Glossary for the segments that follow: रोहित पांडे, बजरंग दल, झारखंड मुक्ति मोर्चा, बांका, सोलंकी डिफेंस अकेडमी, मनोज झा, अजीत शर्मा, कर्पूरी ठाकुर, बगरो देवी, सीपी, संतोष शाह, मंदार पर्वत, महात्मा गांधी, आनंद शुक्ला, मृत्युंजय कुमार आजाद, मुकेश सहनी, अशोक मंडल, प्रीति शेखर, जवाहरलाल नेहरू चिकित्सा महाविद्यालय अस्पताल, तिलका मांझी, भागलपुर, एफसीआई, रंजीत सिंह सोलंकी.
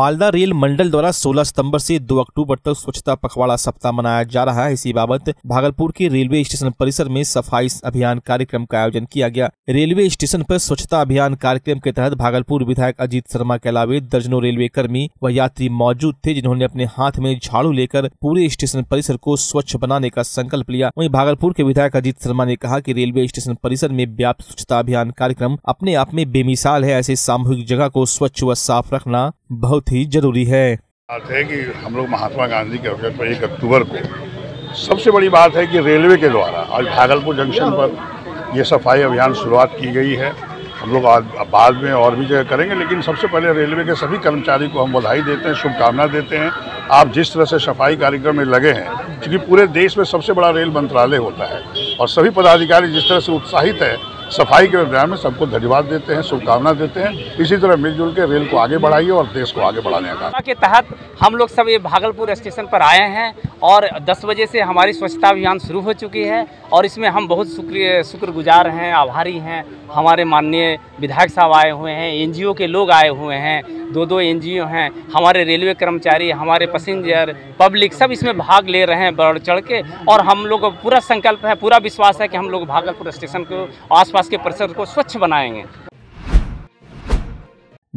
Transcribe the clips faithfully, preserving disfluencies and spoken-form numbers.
Malda rail मंडल द्वारा सोलह सितंबर से दो अक्टूबर तक स्वच्छता पखवाड़ा सप्ताह मनाया जा रहा है। इसी बाबत भागलपुर के रेलवे स्टेशन परिसर में सफाई अभियान कार्यक्रम का आयोजन किया गया। रेलवे स्टेशन पर स्वच्छता अभियान कार्यक्रम के तहत भागलपुर विधायक अजीत शर्मा के अलावे दर्जनों रेलवे कर्मी व यात्री मौजूद थे, जिन्होंने अपने हाथ में झाड़ू लेकर पूरे स्टेशन परिसर को स्वच्छ बनाने का संकल्प लिया। वहीं भागलपुर के विधायक अजीत शर्मा ने कहा कि रेलवे स्टेशन परिसर में व्याप्त स्वच्छता अभियान कार्यक्रम अपने आप में बेमिसाल है। ऐसे सामूहिक जगह को स्वच्छ व साफ रखना बहुत ही जरूरी है। बात है कि हम लोग महात्मा गांधी के अवसर पर एक अक्टूबर को, सबसे बड़ी बात है कि रेलवे के द्वारा आज भागलपुर जंक्शन पर यह सफाई अभियान शुरुआत की गई है। हम लोग आज बाद में और भी जगह करेंगे, लेकिन सबसे पहले रेलवे के सभी कर्मचारी को हम बधाई देते हैं, शुभकामना देते हैं। आप जिस तरह से सफाई कार्यक्रम में लगे हैं, क्योंकि पूरे देश में सबसे बड़ा रेल मंत्रालय होता है, और सभी पदाधिकारी जिस तरह से उत्साहित है सफाई के अभियान में, सबको धन्यवाद देते हैं, शुभकामना देते हैं। इसी तरह मिलजुल के रेल को आगे बढ़ाइए और देश को आगे बढ़ाने का के तहत हम लोग सब ये भागलपुर स्टेशन पर आए हैं और दस बजे से हमारी स्वच्छता अभियान शुरू हो चुकी है और इसमें हम बहुत शुक्र शुक्रगुजार हैं, आभारी हैं। हमारे माननीय विधायक साहब आए हुए हैं, एनजीओ के लोग आए हुए हैं, दो दो एनजीओ हैं, हमारे रेलवे कर्मचारी, हमारे पैसेंजर, पब्लिक सब इसमें भाग ले रहे हैं बढ़ चढ़ के। और हम लोग पूरा संकल्प है, पूरा विश्वास है कि हम लोग भागलपुर स्टेशन को, आसपास के परिसर को स्वच्छ बनाएंगे।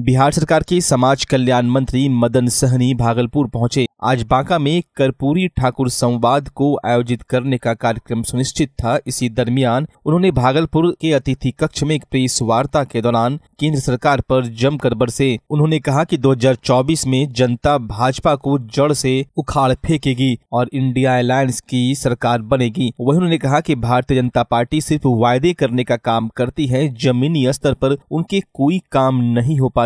बिहार सरकार के समाज कल्याण मंत्री मदन सहनी भागलपुर पहुंचे। आज बांका में कर्पूरी ठाकुर संवाद को आयोजित करने का कार्यक्रम सुनिश्चित था। इसी दरमियान उन्होंने भागलपुर के अतिथि कक्ष में एक प्रेस वार्ता के दौरान केंद्र सरकार पर जमकर बरसे। उन्होंने कहा कि दो हज़ार चौबीस में जनता भाजपा को जड़ से उखाड़ फेंकेगी और इंडिया अलायंस की सरकार बनेगी। वहीं उन्होंने कहा कि भारतीय जनता पार्टी सिर्फ वायदे करने का काम करती है, जमीनी स्तर पर उनके कोई काम नहीं हो पाते।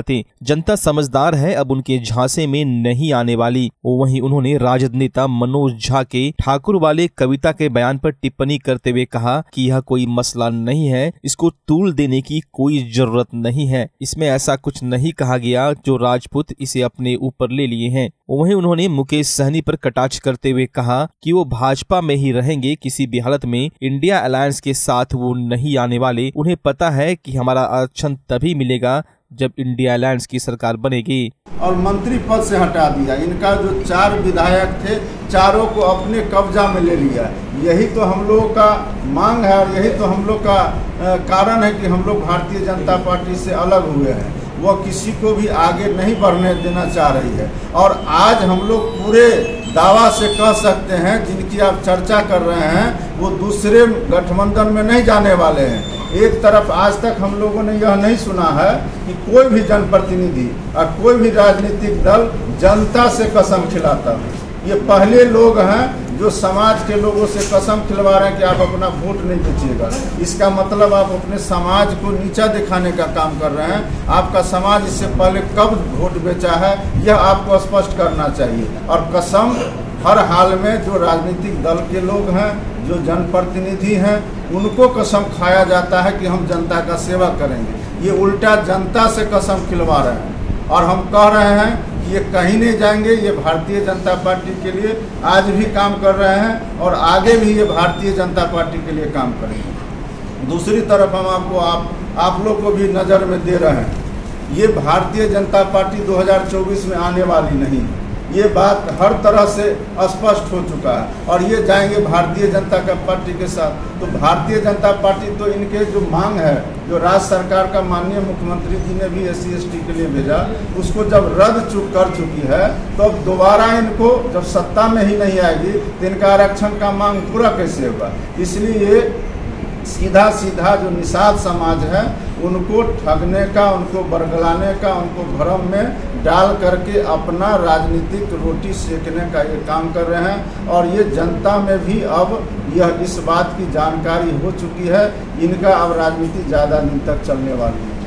जनता समझदार है, अब उनके झांसे में नहीं आने वाली। वहीं उन्होंने राजद नेता मनोज झा के ठाकुर वाले कविता के बयान पर टिप्पणी करते हुए कहा कि यह कोई मसला नहीं है, इसको तूल देने की कोई जरूरत नहीं है, इसमें ऐसा कुछ नहीं कहा गया जो राजपूत इसे अपने ऊपर ले लिए हैं। वहीं उन्होंने मुकेश सहनी पर कटाक्ष करते हुए कहा कि वो भाजपा में ही रहेंगे, किसी भी हालत में इंडिया अलायंस के साथ वो नहीं आने वाले। उन्हें पता है कि हमारा आरक्षण तभी मिलेगा जब इंडिया अलायंस की सरकार बनेगी। और मंत्री पद से हटा दिया, इनका जो चार विधायक थे चारों को अपने कब्जा में ले लिया। यही तो हम लोगों का मांग है और यही तो हम लोग का कारण है कि हम लोग भारतीय जनता पार्टी से अलग हुए हैं। वह किसी को भी आगे नहीं बढ़ने देना चाह रही है और आज हम लोग पूरे दावा से कह सकते हैं जिनकी आप चर्चा कर रहे हैं वो दूसरे गठबंधन में नहीं जाने वाले हैं। एक तरफ आज तक हम लोगों ने यह नहीं सुना है कि कोई भी जनप्रतिनिधि और कोई भी राजनीतिक दल जनता से कसम खिलाता है। ये पहले लोग हैं जो समाज के लोगों से कसम खिलवा रहे हैं कि आप अपना वोट नहीं बेचिएगा। इसका मतलब आप अपने समाज को नीचा दिखाने का काम कर रहे हैं। आपका समाज इससे पहले कब वोट बेचा है यह आपको स्पष्ट करना चाहिए। और कसम हर हाल में जो राजनीतिक दल के लोग हैं, जो जनप्रतिनिधि हैं, उनको कसम खाया जाता है कि हम जनता का सेवा करेंगे। ये उल्टा जनता से कसम खिलवा रहे हैं और हम कह रहे हैं कि ये कहीं नहीं जाएंगे, ये भारतीय जनता पार्टी के लिए आज भी काम कर रहे हैं और आगे भी ये भारतीय जनता पार्टी के लिए काम करेंगे। दूसरी तरफ हम आपको आप, आप लोग को भी नज़र में दे रहे हैं। ये भारतीय जनता पार्टी दो हज़ार चौबीस में आने वाली नहीं है, ये बात हर तरह से स्पष्ट हो चुका है। और ये जाएंगे भारतीय जनता का पार्टी के साथ, तो भारतीय जनता पार्टी तो इनके जो मांग है, जो राज्य सरकार का माननीय मुख्यमंत्री जी ने भी एस सी एस टी के लिए भेजा, उसको जब रद्द चुक कर चुकी है तो अब दोबारा इनको जब सत्ता में ही नहीं आएगी तो इनका आरक्षण का मांग पूरा कैसे होगा। इसलिए सीधा सीधा जो निषाद समाज है उनको ठगने का, उनको बरगलाने का, उनको भ्रम में डाल करके अपना राजनीतिक रोटी सेकने का ये काम कर रहे हैं। और ये जनता में भी अब यह इस बात की जानकारी हो चुकी है, इनका अब राजनीति ज़्यादा दिन तक चलने वाली है।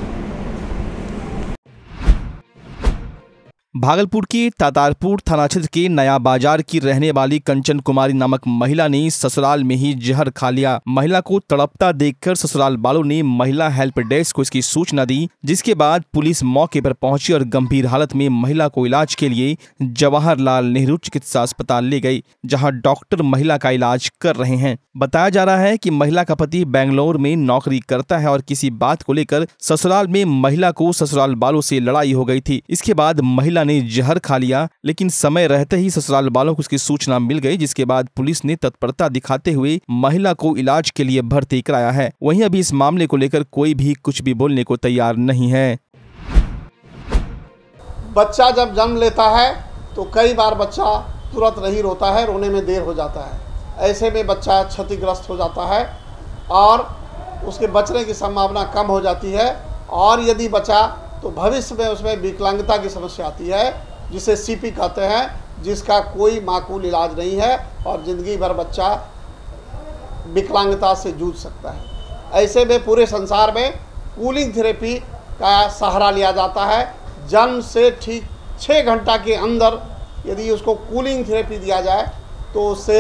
भागलपुर के तातारपुर थाना क्षेत्र के नया बाजार की रहने वाली कंचन कुमारी नामक महिला ने ससुराल में ही जहर खा लिया। महिला को तड़पता देखकर ससुराल वालों ने महिला हेल्प डेस्क को इसकी सूचना दी, जिसके बाद पुलिस मौके पर पहुंची और गंभीर हालत में महिला को इलाज के लिए जवाहरलाल नेहरू चिकित्सा अस्पताल ले गई, जहाँ डॉक्टर महिला का इलाज कर रहे हैं। बताया जा रहा है कि महिला का पति बेंगलोर में नौकरी करता है और किसी बात को लेकर ससुराल में महिला को ससुराल वालों से लड़ाई हो गई थी। इसके बाद महिला महिला ने जहर खा लिया, लेकिन समय रहते ही ससुराल वालों को उसकी सूचना मिल गई, जिसके बाद पुलिस ने तत्परता दिखाते हुए महिला को इलाज के लिए भर्ती कराया है। वहीं अभी इस मामले को लेकर कोई भी कुछ भी बोलने को तैयार नहीं है। बच्चा जब जन्म लेता है तो कई बार बच्चा तुरंत नहीं रोता है, रोने में देर हो जाता है। ऐसे में बच्चा क्षतिग्रस्त हो जाता है और उसके बचने की संभावना कम हो जाती है, और यदि बचा तो भविष्य में उसमें विकलांगता की समस्या आती है, जिसे सीपी कहते हैं, जिसका कोई माकूल इलाज नहीं है और ज़िंदगी भर बच्चा विकलांगता से जूझ सकता है। ऐसे में पूरे संसार में कूलिंग थेरेपी का सहारा लिया जाता है। जन्म से ठीक छः घंटा के अंदर यदि उसको कूलिंग थेरेपी दिया जाए तो उससे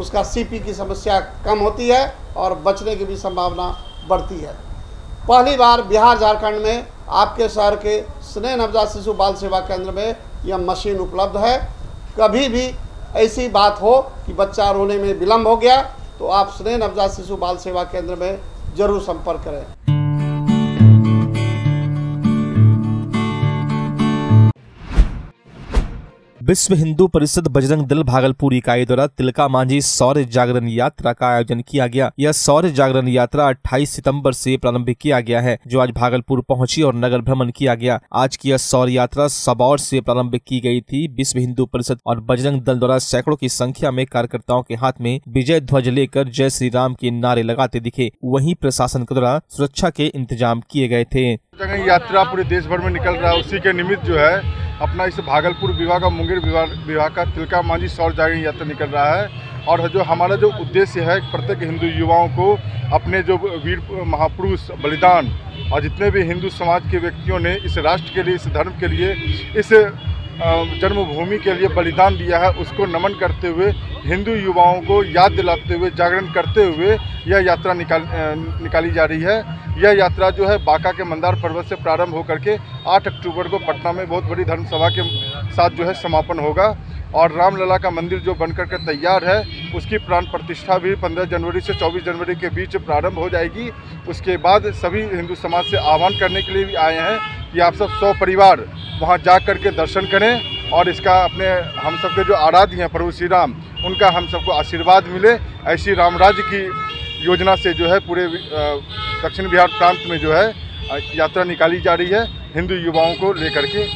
उसका सीपी की समस्या कम होती है और बचने की भी संभावना बढ़ती है। पहली बार बिहार झारखंड में आपके शहर के स्नेह नवजात शिशु बाल सेवा केंद्र में यह मशीन उपलब्ध है। कभी भी ऐसी बात हो कि बच्चा रोने में विलम्ब हो गया तो आप स्नेह नवजात शिशु बाल सेवा केंद्र में जरूर संपर्क करें। विश्व हिंदू परिषद बजरंग दल भागलपुर इकाई द्वारा तिलका मांझी सौर्य जागरण यात्रा का आयोजन किया गया। यह सौर्य जागरण यात्रा अट्ठाईस सितंबर से प्रारंभ किया गया है, जो आज भागलपुर पहुंची और नगर भ्रमण किया गया। आज की यह सौर्य यात्रा सबौर से प्रारंभ की गई थी। विश्व हिंदू परिषद और बजरंग दल द्वारा सैकड़ों की संख्या में कार्यकर्ताओं के हाथ में विजय ध्वज लेकर जय श्री राम के नारे लगाते दिखे। वहीं प्रशासन के द्वारा सुरक्षा के इंतजाम किए गए थे। यात्रा पूरे देश भर में निकल रहा है, उसी के निमित्त जो है अपना इस भागलपुर विभाग और मुंगेर विभाग का तिलका मांझी सौर जागरण यात्रा निकल रहा है। और जो हमारा जो उद्देश्य है, प्रत्येक हिंदू युवाओं को अपने जो वीर महापुरुष बलिदान और जितने भी हिंदू समाज के व्यक्तियों ने इस राष्ट्र के लिए, इस धर्म के लिए, इस जन्मभूमि के लिए बलिदान दिया है, उसको नमन करते हुए हिंदू युवाओं को याद दिलाते हुए, जागरण करते हुए यह यात्रा निकाल निकाली जा रही है। यह यात्रा जो है बांका के मंदार पर्वत से प्रारंभ होकर के आठ अक्टूबर को पटना में बहुत बड़ी धर्मसभा के साथ जो है समापन होगा। और रामलला का मंदिर जो बनकर के तैयार है, उसकी प्राण प्रतिष्ठा भी पंद्रह जनवरी से चौबीस जनवरी के बीच प्रारंभ हो जाएगी। उसके बाद सभी हिंदू समाज से आह्वान करने के लिए भी आए हैं कि आप सब सौ परिवार वहाँ जा कर के दर्शन करें और इसका अपने हम सब के जो आराध्य हैं प्रभु श्री राम, उनका हम सबको आशीर्वाद मिले। ऐसी रामराज्य की योजना से जो है पूरे दक्षिण बिहार प्रांत में जो है यात्रा निकाली जा रही है हिंदू युवाओं को लेकर के।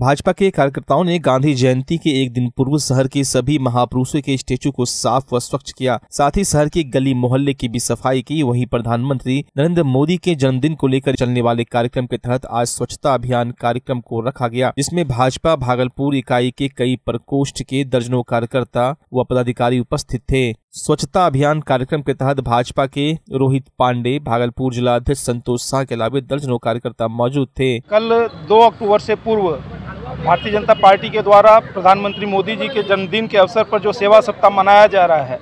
भाजपा के कार्यकर्ताओं ने गांधी जयंती के एक दिन पूर्व शहर के सभी महापुरुषों के स्टेचू को साफ व स्वच्छ किया, साथ ही शहर के गली मोहल्ले की भी सफाई की। वहीं प्रधानमंत्री नरेंद्र मोदी के जन्मदिन को लेकर चलने वाले कार्यक्रम के तहत आज स्वच्छता अभियान कार्यक्रम को रखा गया, जिसमें भाजपा भागलपुर इकाई के कई प्रकोष्ठ के दर्जनों कार्यकर्ता व पदाधिकारी उपस्थित थे। स्वच्छता अभियान कार्यक्रम के तहत भाजपा के रोहित पांडे, भागलपुर जिला अध्यक्ष संतोष शाह के अलावा दर्जनों कार्यकर्ता मौजूद थे। कल दो अक्टूबर से पूर्व भारतीय जनता पार्टी के द्वारा प्रधानमंत्री मोदी जी के जन्मदिन के अवसर पर जो सेवा सप्ताह मनाया जा रहा है,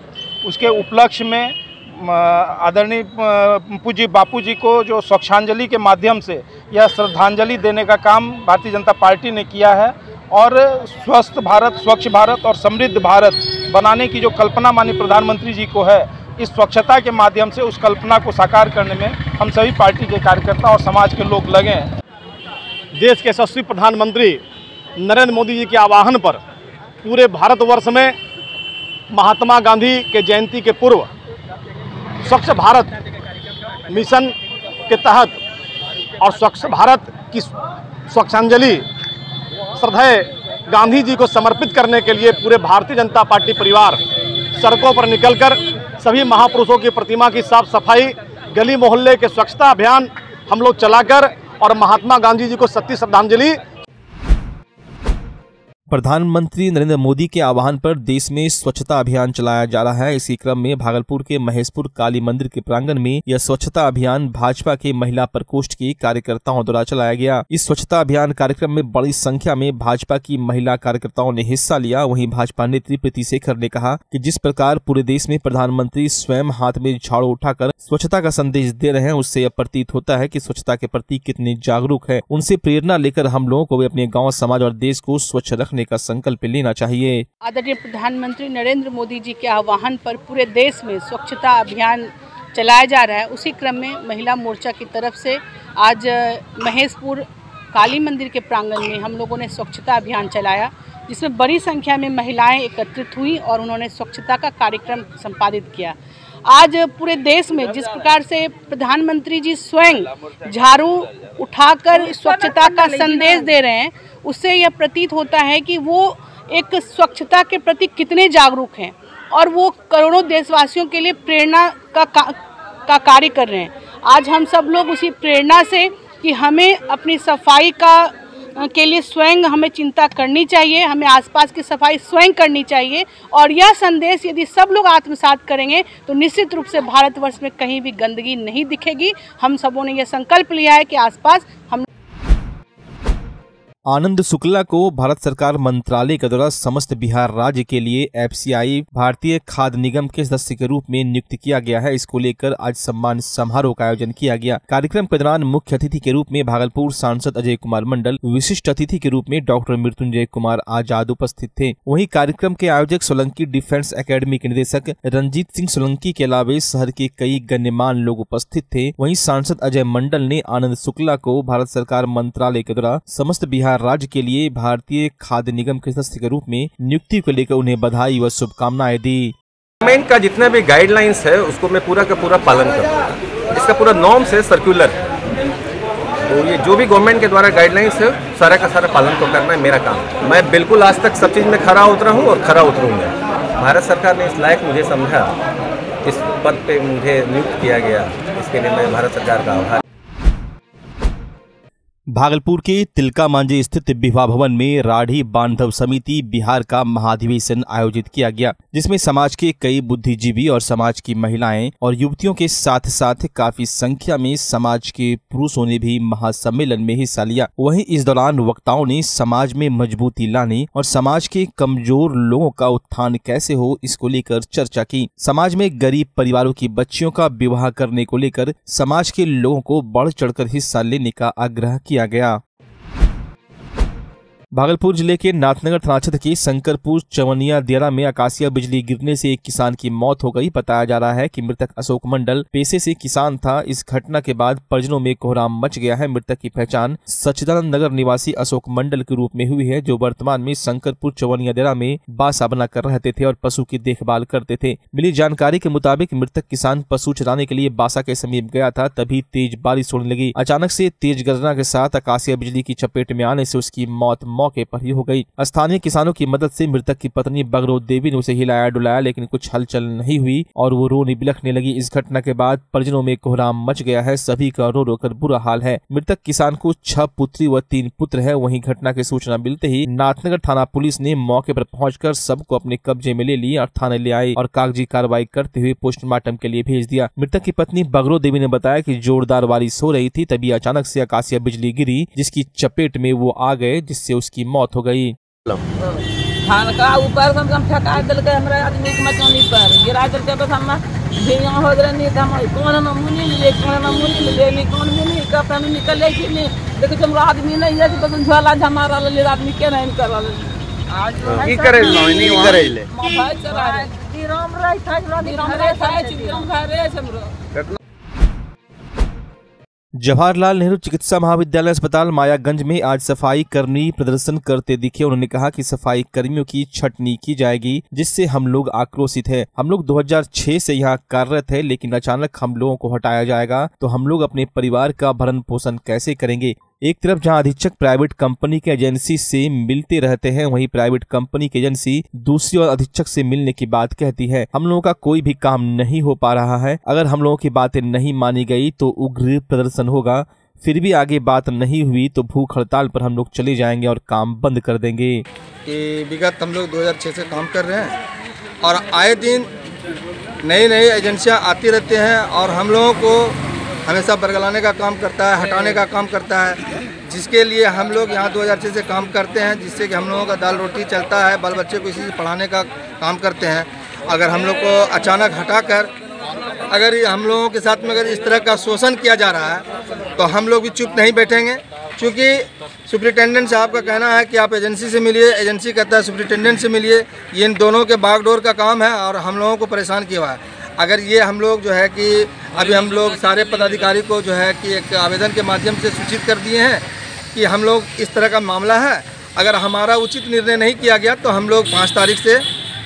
उसके उपलक्ष्य में आदरणीय पूज्य बापू जी को जो स्वच्छांजलि के माध्यम से यह श्रद्धांजलि देने का काम भारतीय जनता पार्टी ने किया है। और स्वस्थ भारत, स्वच्छ भारत और समृद्ध भारत बनाने की जो कल्पना माननीय प्रधानमंत्री जी को है, इस स्वच्छता के माध्यम से उस कल्पना को साकार करने में हम सभी पार्टी के कार्यकर्ता और समाज के लोग लगे। देश के यशस्वी प्रधानमंत्री नरेंद्र मोदी जी के आह्वान पर पूरे भारतवर्ष में महात्मा गांधी के जयंती के पूर्व स्वच्छ भारत मिशन के तहत और स्वच्छ भारत की स्वच्छांजलि श्रद्धेय गांधी जी को समर्पित करने के लिए पूरे भारतीय जनता पार्टी परिवार सड़कों पर निकलकर सभी महापुरुषों की प्रतिमा की साफ सफाई, गली मोहल्ले के स्वच्छता अभियान हम लोग चलाकर और महात्मा गांधी जी को सच्ची श्रद्धांजलि। प्रधानमंत्री नरेंद्र मोदी के आह्वान पर देश में स्वच्छता अभियान चलाया जा रहा है। इसी क्रम में भागलपुर के महेशपुर काली मंदिर के प्रांगण में यह स्वच्छता अभियान भाजपा के महिला प्रकोष्ठ के कार्यकर्ताओं द्वारा चलाया गया। इस स्वच्छता अभियान कार्यक्रम में बड़ी संख्या में भाजपा की महिला कार्यकर्ताओं ने हिस्सा लिया। वहीं भाजपा नेत्री प्रीति शेखर ने कहा कि जिस प्रकार पूरे देश में प्रधानमंत्री स्वयं हाथ में झाड़ू उठाकर स्वच्छता का संदेश दे रहे हैं, उससे यह प्रतीत होता है कि स्वच्छता के प्रति कितने जागरूक है। उनसे प्रेरणा लेकर हम लोगों को भी अपने गाँव, समाज और देश को स्वच्छ रखने का संकल्प लेना चाहिए। आदरणीय प्रधानमंत्री नरेंद्र मोदी जी के आह्वान पर पूरे देश में स्वच्छता अभियान चलाया जा रहा है। उसी क्रम में महिला मोर्चा की तरफ से आज महेशपुर काली मंदिर के प्रांगण में हम लोगों ने स्वच्छता अभियान चलाया, जिसमें बड़ी संख्या में महिलाएं एकत्रित हुई और उन्होंने स्वच्छता का कार्यक्रम संपादित किया। आज पूरे देश में जिस प्रकार से प्रधानमंत्री जी स्वयं झाड़ू उठाकर स्वच्छता का संदेश दे रहे हैं, उससे यह प्रतीत होता है कि वो एक स्वच्छता के प्रति कितने जागरूक हैं और वो करोड़ों देशवासियों के लिए प्रेरणा का का, का कार्य कर रहे हैं। आज हम सब लोग उसी प्रेरणा से कि हमें अपनी सफाई का के लिए स्वयं हमें चिंता करनी चाहिए, हमें आसपास की सफाई स्वयं करनी चाहिए और यह संदेश यदि सब लोग आत्मसात करेंगे तो निश्चित रूप से भारतवर्ष में कहीं भी गंदगी नहीं दिखेगी। हम सबों ने यह संकल्प लिया है कि आसपास हम। आनंद शुक्ला को भारत सरकार मंत्रालय के द्वारा समस्त बिहार राज्य के लिए एफसीआई भारतीय खाद्य निगम के सदस्य के रूप में नियुक्त किया गया है। इसको लेकर आज सम्मान समारोह का आयोजन किया गया। कार्यक्रम के दौरान मुख्य अतिथि के रूप में भागलपुर सांसद अजय कुमार मंडल, विशिष्ट अतिथि के रूप में डॉक्टर मृत्युंजय कुमार आजाद उपस्थित थे। वहीं कार्यक्रम के आयोजक सोलंकी डिफेंस अकेडमी के निदेशक रंजीत सिंह सोलंकी के अलावा शहर के कई गणमान्य लोग उपस्थित थे। वहीं सांसद अजय मंडल ने आनंद शुक्ला को भारत सरकार मंत्रालय के द्वारा समस्त बिहार राज्य के लिए भारतीय खाद्य निगम के सदस्य के रूप में नियुक्ति को लेकर उन्हें बधाई व शुभकामनाएं दी। गवर्नमेंट का जितना भी गाइडलाइंस है उसको मैं पूरा का पूरा पालन करता हूँ। इसका पूरा नॉर्म्स है, सर्कुलर है, तो ये जो भी गवर्नमेंट के द्वारा गाइडलाइंस है सारा का सारा पालन को करना है मेरा काम। मैं बिल्कुल आज तक सब चीज में खरा उतरा हूँ और खरा उतरूंगा। भारत सरकार ने इस लायक मुझे समझा, इस पद पे मुझे नियुक्त किया गया, इसके लिए मैं भारत सरकार का आभारी। भागलपुर के तिलका मांझी स्थित विवाह भवन में राढ़ी बांधव समिति बिहार का महाधिवेशन आयोजित किया गया, जिसमें समाज के कई बुद्धिजीवी और समाज की महिलाएं और युवतियों के साथ साथ काफी संख्या में समाज के पुरुषों ने भी महासम्मेलन में हिस्सा लिया। वहीं इस दौरान वक्ताओं ने समाज में मजबूती लाने और समाज के कमजोर लोगों का उत्थान कैसे हो, इसको लेकर चर्चा की। समाज में गरीब परिवारों की बच्चियों का विवाह करने को लेकर समाज के लोगों को बढ़ चढ़कर हिस्सा लेने का आग्रह किया गया। भागलपुर जिले के नाथनगर थाना क्षेत्र के शंकरपुर चवनिया दियारा में आकाशीय बिजली गिरने से एक किसान की मौत हो गई। बताया जा रहा है कि मृतक अशोक मंडल पेशे से किसान था। इस घटना के बाद परिजनों में कोहराम मच गया है। मृतक की पहचान सच्चिदानंद नगर निवासी अशोक मंडल के रूप में हुई है, जो वर्तमान में शंकरपुर चवनिया दियारा में बासा बनाकर रहते थे और पशु की देखभाल करते थे। मिली जानकारी के मुताबिक मृतक किसान पशु चराने के लिए बासा के समीप गया था, तभी तेज बारिश होने लगी। अचानक से तेज गर्जना के साथ आकाशीय बिजली की चपेट में आने से उसकी मौत मौके पर ही हो गई। स्थानीय किसानों की मदद से मृतक की पत्नी बगरो देवी ने उसे हिलाया डुलाया, लेकिन कुछ हलचल नहीं हुई और वो रोने बिलखने लगी। इस घटना के बाद परिजनों में कोहराम मच गया है, सभी का रो रो कर बुरा हाल है। मृतक किसान को छह पुत्री व तीन पुत्र है। वहीं घटना की सूचना मिलते ही नाथनगर थाना पुलिस ने मौके पर पहुंचकर सबको अपने कब्जे में ले लिया और थाने ले आई और कागजी कार्रवाई करते हुए पोस्टमार्टम के लिए भेज दिया। मृतक की पत्नी बगरो देवी ने बताया कि जोरदार बारिश हो रही थी, तभी अचानक से आकाशीय बिजली गिरी, जिसकी चपेट में वो आ गए, जिससे उसकी मौत हो गई। धान का ऊपर से हम ठका देलकै हमरा आदमी के मचानी पर गिरा देलकै। बस हम भीया हो रहनी त हम कोन न मुनी ले कोन न मुनी ले कोन मुनी का त हम निकले कि नहीं देखो हमरा आदमी नहीं है त झोला झमारा ले आदमी के नहीं कर रहल आज की करे नहीं करे ले भाई चला तिराम रह था तिराम रह था तिराम घरे हमरो। जवाहरलाल नेहरू चिकित्सा महाविद्यालय अस्पताल मायागंज में आज सफाई कर्मी प्रदर्शन करते दिखे। उन्होंने कहा कि सफाई कर्मियों की छटनी की जाएगी, जिससे हम लोग आक्रोशित हैं। हम लोग दो हज़ार छह से यहाँ कार्यरत है, लेकिन अचानक हम लोगों को हटाया जाएगा तो हम लोग अपने परिवार का भरण पोषण कैसे करेंगे। एक तरफ जहां अधीक्षक प्राइवेट कंपनी के एजेंसी से मिलते रहते हैं, वहीं प्राइवेट कंपनी की एजेंसी दूसरी ओर अधीक्षक से मिलने की बात कहती है। हम लोगों का कोई भी काम नहीं हो पा रहा है। अगर हम लोगों की बातें नहीं मानी गई तो उग्र प्रदर्शन होगा। फिर भी आगे बात नहीं हुई तो भूख हड़ताल पर हम लोग चले जाएंगे और काम बंद कर देंगे। विगत हम लोग दो हजार छह से काम कर रहे हैं और आए दिन नई नई एजेंसियाँ आती रहती हैं और हम लोगों को हमेशा बरगलाने का काम करता है, हटाने का काम करता है, जिसके लिए हम लोग यहाँ दो हज़ार छः से काम करते हैं, जिससे कि हम लोगों का दाल रोटी चलता है, बाल बच्चे को इसी से पढ़ाने का काम करते हैं। अगर हम लोग को अचानक हटाकर अगर हम लोगों के साथ में अगर इस तरह का शोषण किया जा रहा है तो हम लोग भी चुप नहीं बैठेंगे। चूँकि सुप्रिटेंडेंट साहब का कहना है कि आप एजेंसी से मिलिए, एजेंसी कहता है सुप्रिटेंडेंट से मिलिए, ये इन दोनों के बागडोर का काम है और हम लोगों को परेशान किया हुआ है। अगर ये हम लोग जो है कि अभी हम लोग सारे पदाधिकारी को जो है कि एक आवेदन के माध्यम से सूचित कर दिए हैं कि हम लोग इस तरह का मामला है, अगर हमारा उचित निर्णय नहीं किया गया तो हम लोग पाँच तारीख से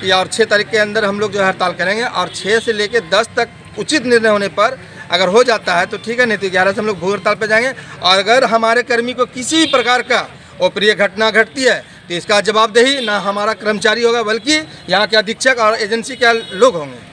या और छः तारीख के अंदर हम लोग जो है हड़ताल करेंगे और छः से लेकर दस तक उचित निर्णय होने पर अगर हो जाता है तो ठीक है, नहीं तो ग्यारह से हम लोग भूख हड़ताल पर जाएंगे। और अगर हमारे कर्मी को किसी प्रकार का अप्रिय घटना घटती है तो इसका जवाबदेही ना हमारा कर्मचारी होगा बल्कि यहाँ के अधीक्षक और एजेंसी के लोग होंगे।